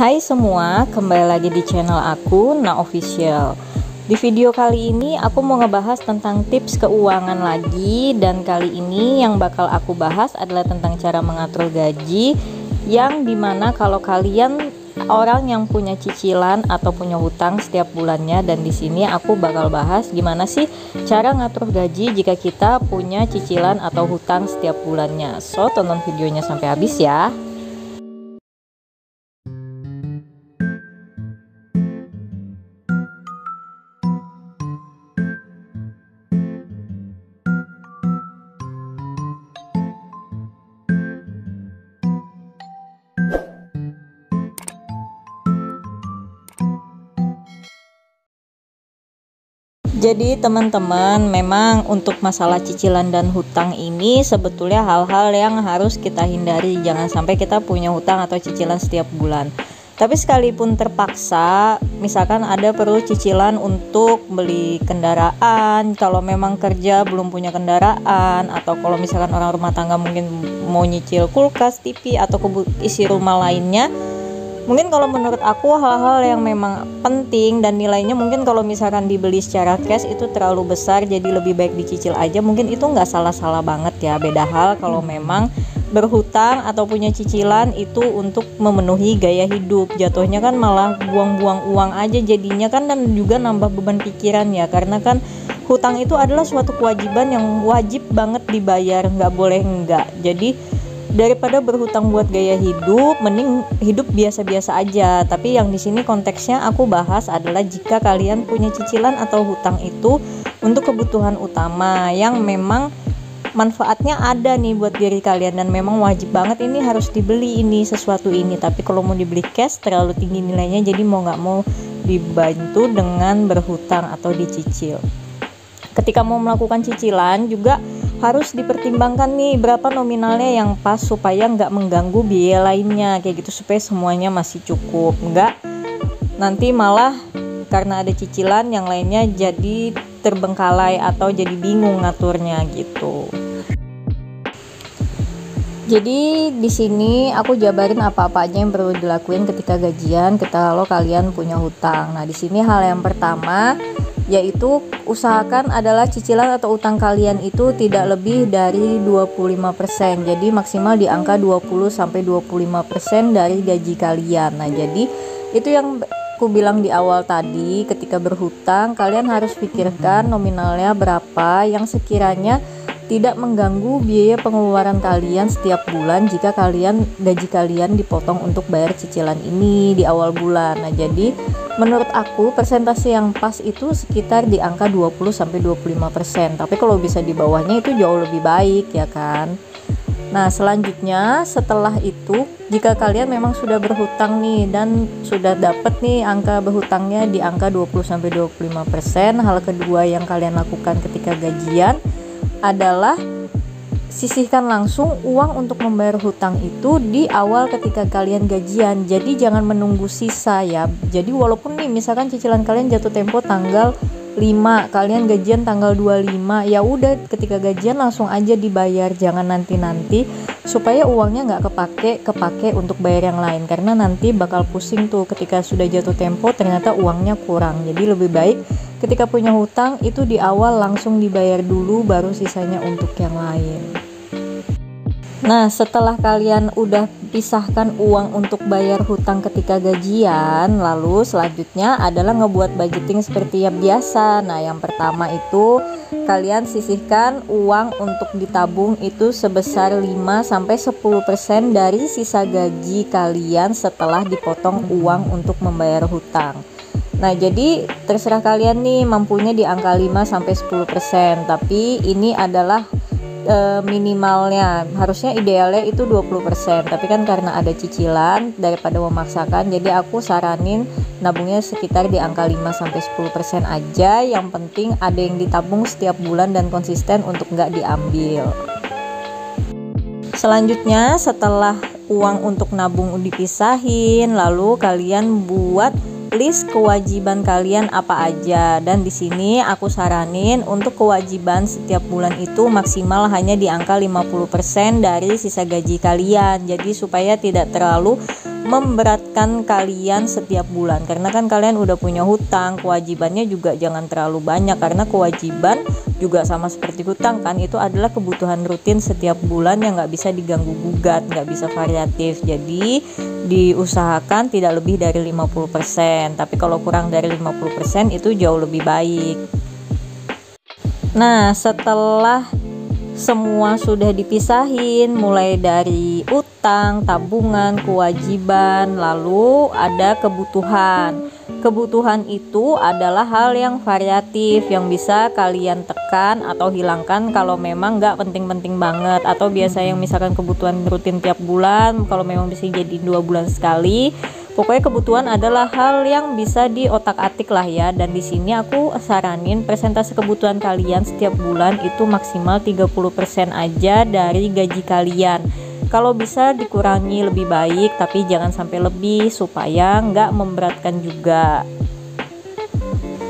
Hai semua, kembali lagi di channel aku NHA Official. Di video kali ini aku mau ngebahas tentang tips keuangan lagi, dan kali ini yang bakal aku bahas adalah tentang cara mengatur gaji, yang dimana kalau kalian orang yang punya cicilan atau punya hutang setiap bulannya. Dan di sini aku bakal bahas gimana sih cara ngatur gaji jika kita punya cicilan atau hutang setiap bulannya. So, tonton videonya sampai habis ya. Jadi teman-teman, memang untuk masalah cicilan dan hutang ini sebetulnya hal-hal yang harus kita hindari. Jangan sampai kita punya hutang atau cicilan setiap bulan. Tapi sekalipun terpaksa, misalkan ada perlu cicilan untuk beli kendaraan, kalau memang kerja belum punya kendaraan, atau kalau misalkan orang rumah tangga mungkin mau nyicil kulkas, TV, atau isi rumah lainnya. Mungkin kalau menurut aku hal-hal yang memang penting dan nilainya mungkin kalau misalkan dibeli secara cash itu terlalu besar, jadi lebih baik dicicil aja. Mungkin itu nggak salah-salah banget ya. Beda hal kalau memang berhutang atau punya cicilan itu untuk memenuhi gaya hidup, jatuhnya kan malah buang-buang uang aja jadinya kan, dan juga nambah beban pikiran ya, karena kan hutang itu adalah suatu kewajiban yang wajib banget dibayar, nggak boleh enggak. Jadi daripada berhutang buat gaya hidup, mending hidup biasa-biasa aja. Tapi yang di sini konteksnya aku bahas adalah jika kalian punya cicilan atau hutang itu untuk kebutuhan utama yang memang manfaatnya ada nih buat diri kalian, dan memang wajib banget ini harus dibeli ini sesuatu ini. Tapi kalau mau dibeli cash terlalu tinggi nilainya, jadi mau nggak mau dibantu dengan berhutang atau dicicil. Ketika mau melakukan cicilan juga harus dipertimbangkan nih berapa nominalnya yang pas supaya nggak mengganggu biaya lainnya kayak gitu, supaya semuanya masih cukup, nggak nanti malah karena ada cicilan yang lainnya jadi terbengkalai atau jadi bingung ngaturnya gitu. Jadi di sini aku jabarin apa-apa aja yang perlu dilakuin ketika gajian, ketika lo kalian punya hutang. Nah, di sini hal yang pertama yaitu usahakan adalah cicilan atau utang kalian itu tidak lebih dari 25%. Jadi maksimal di angka 20 sampai 25% dari gaji kalian. Nah, jadi itu yang aku bilang di awal tadi, ketika berhutang kalian harus pikirkan nominalnya berapa yang sekiranya tidak mengganggu biaya pengeluaran kalian setiap bulan jika gaji kalian dipotong untuk bayar cicilan ini di awal bulan. Nah, jadi menurut aku persentase yang pas itu sekitar di angka 20-25%. Tapi kalau bisa di bawahnya itu jauh lebih baik ya kan. Nah, selanjutnya setelah itu jika kalian memang sudah berhutang nih dan sudah dapet nih angka berhutangnya di angka 20-25%, hal kedua yang kalian lakukan ketika gajian adalah sisihkan langsung uang untuk membayar hutang itu di awal ketika kalian gajian. Jadi jangan menunggu sisa ya. Jadi walaupun nih misalkan cicilan kalian jatuh tempo tanggal 5, kalian gajian tanggal 25, ya udah ketika gajian langsung aja dibayar, jangan nanti-nanti, supaya uangnya nggak kepake untuk bayar yang lain, karena nanti bakal pusing tuh ketika sudah jatuh tempo ternyata uangnya kurang. Jadi lebih baik ketika punya hutang itu di awal langsung dibayar dulu, baru sisanya untuk yang lain. Nah, setelah kalian udah pisahkan uang untuk bayar hutang ketika gajian, lalu selanjutnya adalah ngebuat budgeting seperti yang biasa. Nah, yang pertama itu kalian sisihkan uang untuk ditabung itu sebesar 5-10% dari sisa gaji kalian setelah dipotong uang untuk membayar hutang. Nah, jadi terserah kalian nih mampunya di angka 5-10%, tapi ini adalah minimalnya. Harusnya idealnya itu 20%, tapi kan karena ada cicilan daripada memaksakan, jadi aku saranin nabungnya sekitar di angka 5-10% aja. Yang penting ada yang ditabung setiap bulan dan konsisten untuk nggak diambil. Selanjutnya setelah uang untuk nabung dipisahin, lalu kalian buat list kewajiban kalian apa aja, dan di sini aku saranin untuk kewajiban setiap bulan itu maksimal hanya di angka 50% dari sisa gaji kalian, jadi supaya tidak terlalu memberatkan kalian setiap bulan, karena kan kalian udah punya hutang. Kewajibannya juga jangan terlalu banyak, karena kewajiban juga sama seperti hutang kan, itu adalah kebutuhan rutin setiap bulan yang gak bisa diganggu gugat, gak bisa variatif. Jadi diusahakan tidak lebih dari 50%, tapi kalau kurang dari 50% itu jauh lebih baik. Nah, setelah semua sudah dipisahin, mulai dari utang, tabungan, kewajiban, lalu ada kebutuhan. Kebutuhan itu adalah hal yang variatif yang bisa kalian tekan atau hilangkan kalau memang nggak penting-penting banget, atau biasa yang misalkan kebutuhan rutin tiap bulan, kalau memang bisa jadi 2 bulan sekali. Pokoknya kebutuhan adalah hal yang bisa di otak-atik lah ya. Dan di sini aku saranin persentase kebutuhan kalian setiap bulan itu maksimal 30% aja dari gaji kalian. Kalau bisa dikurangi lebih baik, tapi jangan sampai lebih supaya nggak memberatkan juga.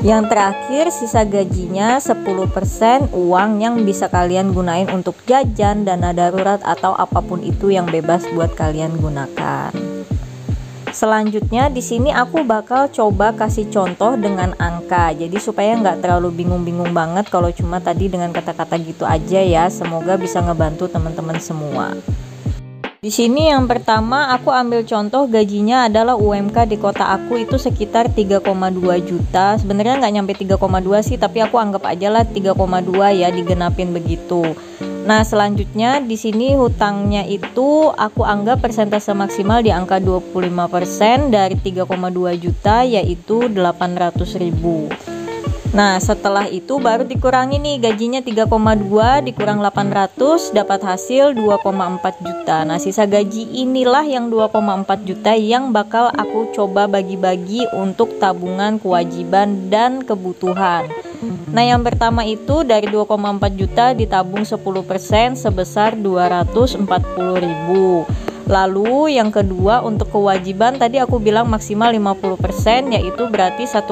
Yang terakhir, sisa gajinya 10% uang yang bisa kalian gunain untuk jajan, dana darurat, atau apapun itu yang bebas buat kalian gunakan. Selanjutnya di sini aku bakal coba kasih contoh dengan angka, jadi supaya nggak terlalu bingung-bingung banget kalau cuma tadi dengan kata-kata gitu aja ya. Semoga bisa ngebantu teman-teman semua. Di sini yang pertama aku ambil contoh gajinya adalah UMK di kota aku itu sekitar 3,2 juta. Sebenarnya nggak nyampe 3,2 sih, tapi aku anggap aja lah 3,2 ya, digenapin begitu. Nah, selanjutnya di sini hutangnya itu aku anggap persentase maksimal di angka 25% dari 3,2 juta, yaitu 800.000. Nah, setelah itu baru dikurangi nih gajinya 3,2 dikurang 800 dapat hasil 2,4 juta. Nah, sisa gaji inilah yang 2,4 juta yang bakal aku coba bagi-bagi untuk tabungan, kewajiban, dan kebutuhan. Nah, yang pertama itu dari 2,4 juta ditabung 10% sebesar 240.000. Lalu yang kedua untuk kewajiban tadi aku bilang maksimal 50%, yaitu berarti 1,2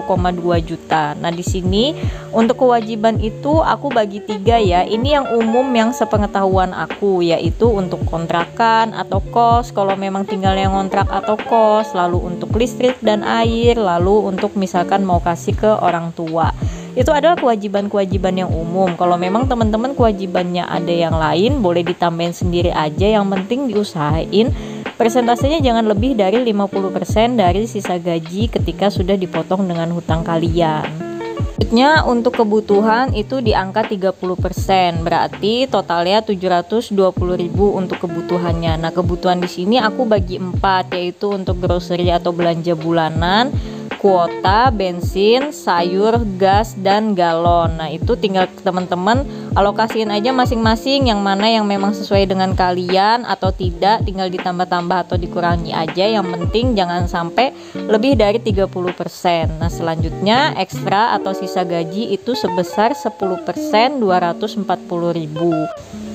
juta. Nah, di sini untuk kewajiban itu aku bagi 3 ya. Ini yang umum yang sepengetahuan aku, yaitu untuk kontrakan atau kos kalau memang tinggal yang kontrak atau kos, lalu untuk listrik dan air, lalu untuk misalkan mau kasih ke orang tua. Itu adalah kewajiban-kewajiban yang umum. Kalau memang teman-teman kewajibannya ada yang lain, boleh ditambahin sendiri aja. Yang penting diusahain persentasenya jangan lebih dari 50% dari sisa gaji ketika sudah dipotong dengan hutang kalian. Selanjutnya untuk kebutuhan itu di angka 30%, berarti totalnya 720.000 untuk kebutuhannya. Nah, kebutuhan di sini aku bagi 4, yaitu untuk grocery atau belanja bulanan, kuota, bensin, sayur, gas, dan galon. Nah, itu tinggal teman-teman alokasiin aja masing-masing, yang mana yang memang sesuai dengan kalian atau tidak tinggal ditambah-tambah atau dikurangi aja. Yang penting jangan sampai lebih dari 30%. Nah, selanjutnya ekstra atau sisa gaji itu sebesar 10% 240.000.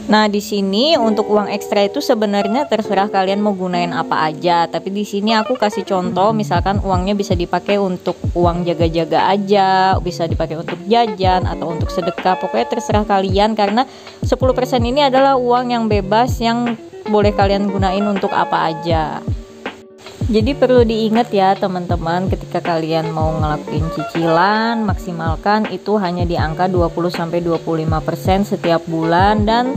Nah, di sini untuk uang ekstra itu sebenarnya terserah kalian mau gunain apa aja, tapi di sini aku kasih contoh misalkan uangnya bisa dipakai untuk uang jaga-jaga aja, bisa dipakai untuk jajan atau untuk sedekah. Pokoknya terserah kalian, karena 10% ini adalah uang yang bebas yang boleh kalian gunain untuk apa aja. Jadi perlu diingat ya teman-teman, ketika kalian mau ngelakuin cicilan, maksimalkan itu hanya di angka 20-25% setiap bulan, dan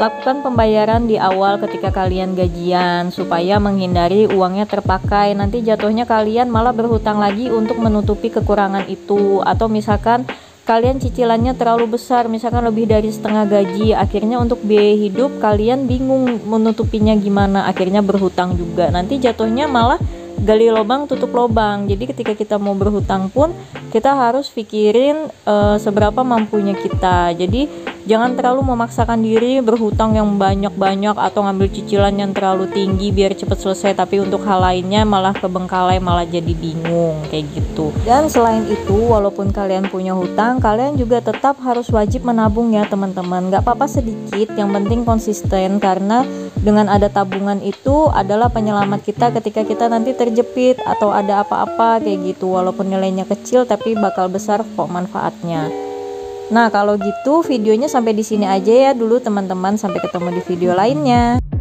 lakukan pembayaran di awal ketika kalian gajian supaya menghindari uangnya terpakai. Nanti jatuhnya kalian malah berhutang lagi untuk menutupi kekurangan itu, atau misalkan kalian cicilannya terlalu besar, misalkan lebih dari setengah gaji, akhirnya untuk biaya hidup kalian bingung menutupinya gimana, akhirnya berhutang juga. Nanti jatuhnya malah gali lubang tutup lubang. Jadi ketika kita mau berhutang pun kita harus pikirin seberapa mampunya kita. Jadi jangan terlalu memaksakan diri berhutang yang banyak-banyak atau ngambil cicilan yang terlalu tinggi biar cepat selesai, tapi untuk hal lainnya malah kebengkalai, malah jadi bingung kayak gitu. Dan selain itu, walaupun kalian punya hutang, kalian juga tetap harus wajib menabung ya teman-teman. Gak apa-apa sedikit, yang penting konsisten, karena dengan ada tabungan itu adalah penyelamat kita ketika kita nanti terjepit atau ada apa-apa kayak gitu. Walaupun nilainya kecil tapi bakal besar kok manfaatnya. Nah, kalau gitu videonya sampai di sini aja ya dulu teman-teman, sampai ketemu di video lainnya.